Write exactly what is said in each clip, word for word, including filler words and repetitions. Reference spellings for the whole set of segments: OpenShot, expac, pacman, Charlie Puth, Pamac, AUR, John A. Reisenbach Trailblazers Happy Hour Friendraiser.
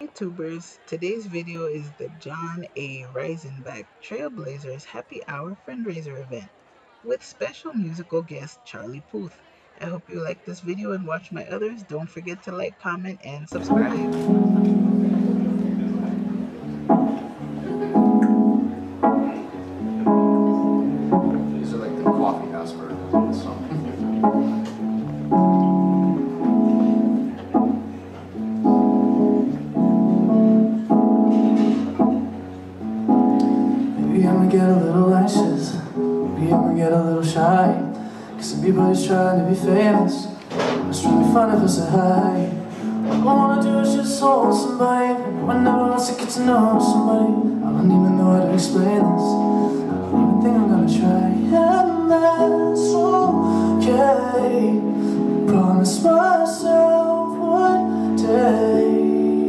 YouTubers, today's video is the John A. Reisenbach Trailblazers Happy Hour Friendraiser event with special musical guest Charlie Puth. I hope you like this video and watch my others. Don't forget to like, comment, and subscribe. Get a little anxious, maybe I'm gonna get a little shy, 'cause everybody's trying to be famous, I was trying to be fun if I said hi. All I wanna do is just hold somebody, whenever else I get to know somebody. I don't even know how to explain this, I don't even think I'm gonna try. And that's okay, I promise myself one day,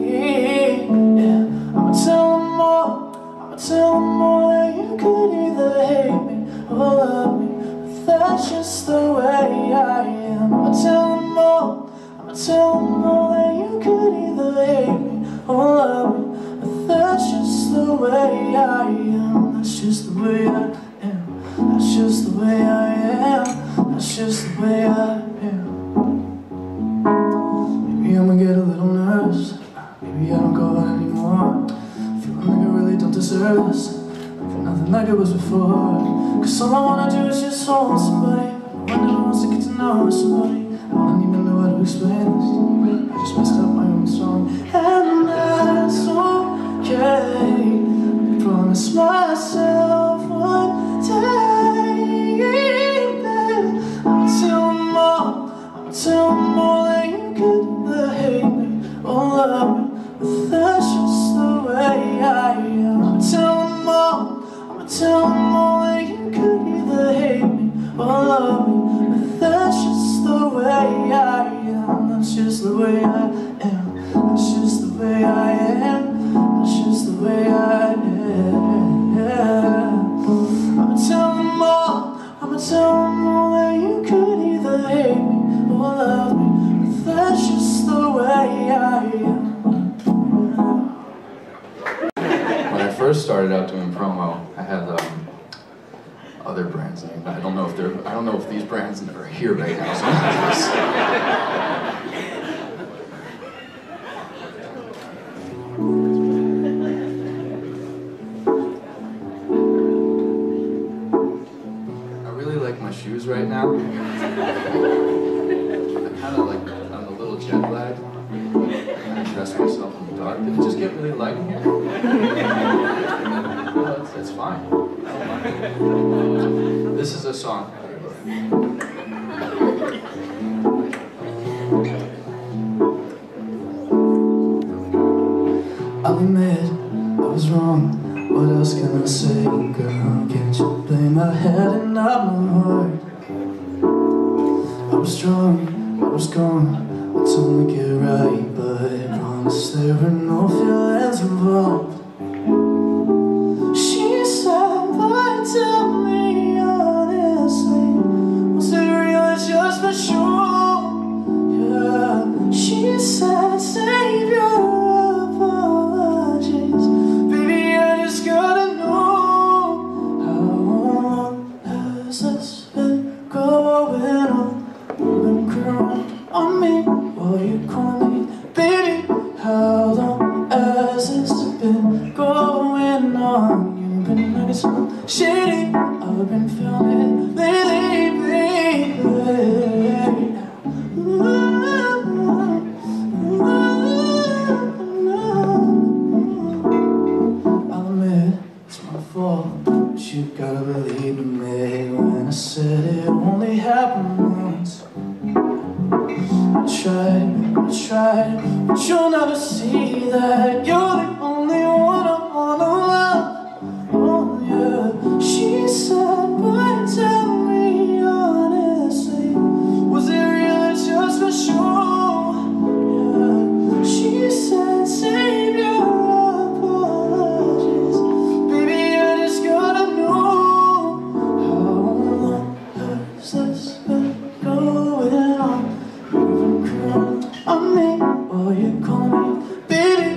yeah. I'ma tell them all, I'ma tell them all, could either hate me or love me, but that's just the way I am. I'ma tell them all, I'ma tell them all that you could either hate me or love me, but that's just the way I am. That's just the way I am. That's just the way I am. That's just the way I am. Maybe I'ma get a little nervous, maybe I don't go out anymore, feeling like I really don't deserve this, nothing like it was before. 'Cause all I wanna do is just hold somebody, when I want to get to know somebody. I don't even know how to explain this, I just messed up my own song. And that's okay, I promise myself one day, I'ma tell them all, I'ma tell them all that you could either hate me or love me, but that's just the way I am. I'ma tell them all, tell them all that you could either hate me or love me, but that's just the way I am. That's just the way I am. That's just the way I am. That's just the way I am. I'ma tell them all, I'ma tell them all that you could either hate me or love me, but that's just the way I am. When I first started out doing promo, I had um, other brands named. I don't know if they're. I don't know if these brands are here right now. So I really like my shoes right now. I kind of like. I'm a little jet lagged. I dress myself in the dark. Did it just get really light in here? That's fine. This is a song. I'll admit I was wrong. What else can I say, girl? Can't you blame my head and not my heart? I was strong, I was gone. I told me get right, but I promise there were no feelings involved. Tell me honestly, was it real or just for sure? Yeah, she said, save your apologies, baby, I just gotta know. How long has this been going on? Been crying on me while you call me, baby. How long has this been going on? You've been like some shitty, I've been feeling it lately, baby. Ooh, ooh, ooh. I'll admit, it's my fault, but you gotta believe me when I said it only happened once. I tried, I tried, but you'll never see that you're the only one I wanna love. She said, but tell me honestly, was it real or just for sure? Yeah. She said, save your apologies, baby, I just gotta know. How long has this been going on? You've been crying on me while you call me, baby.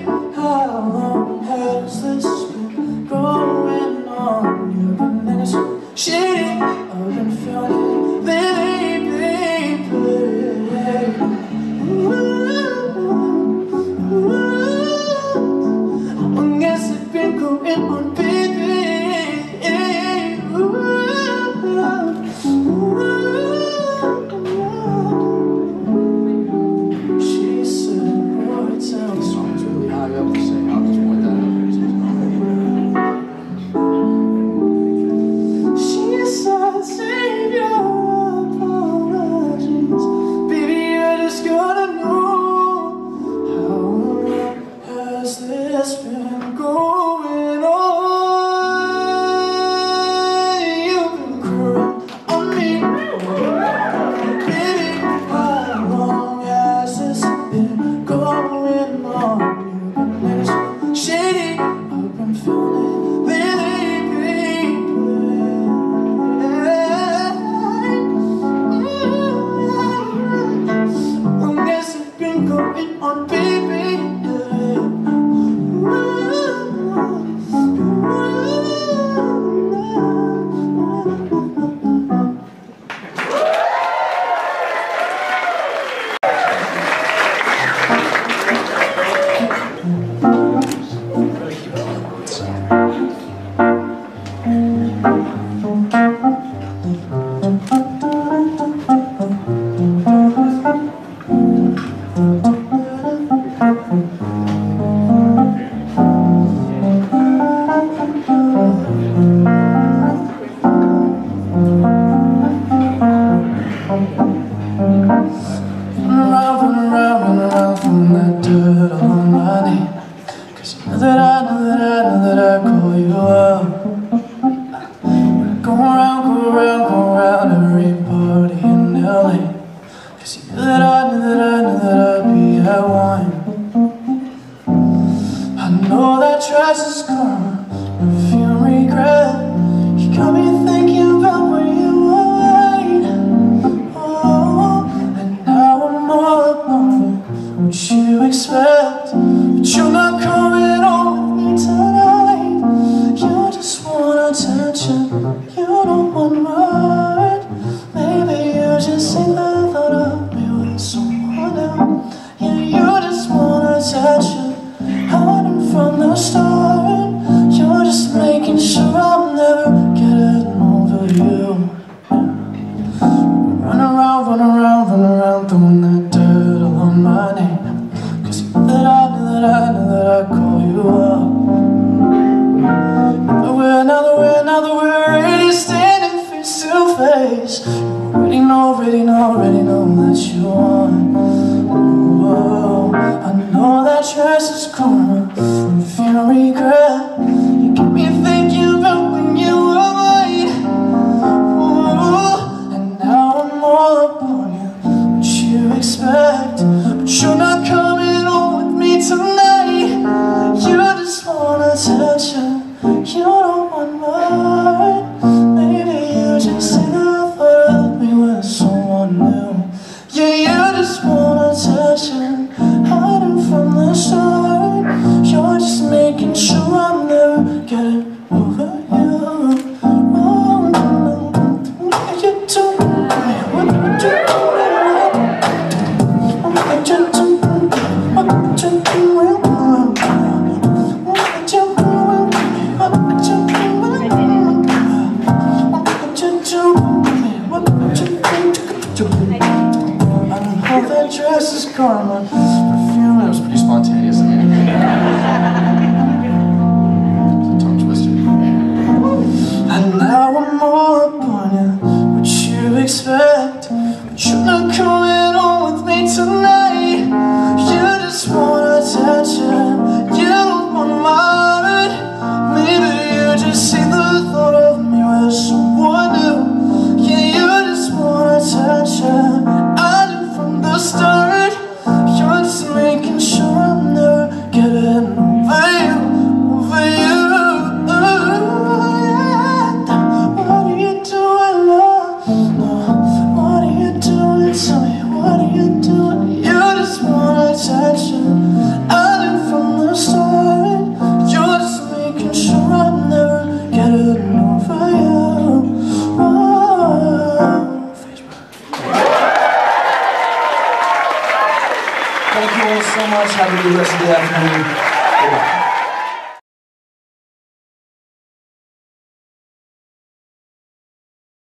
Happy to listen to that.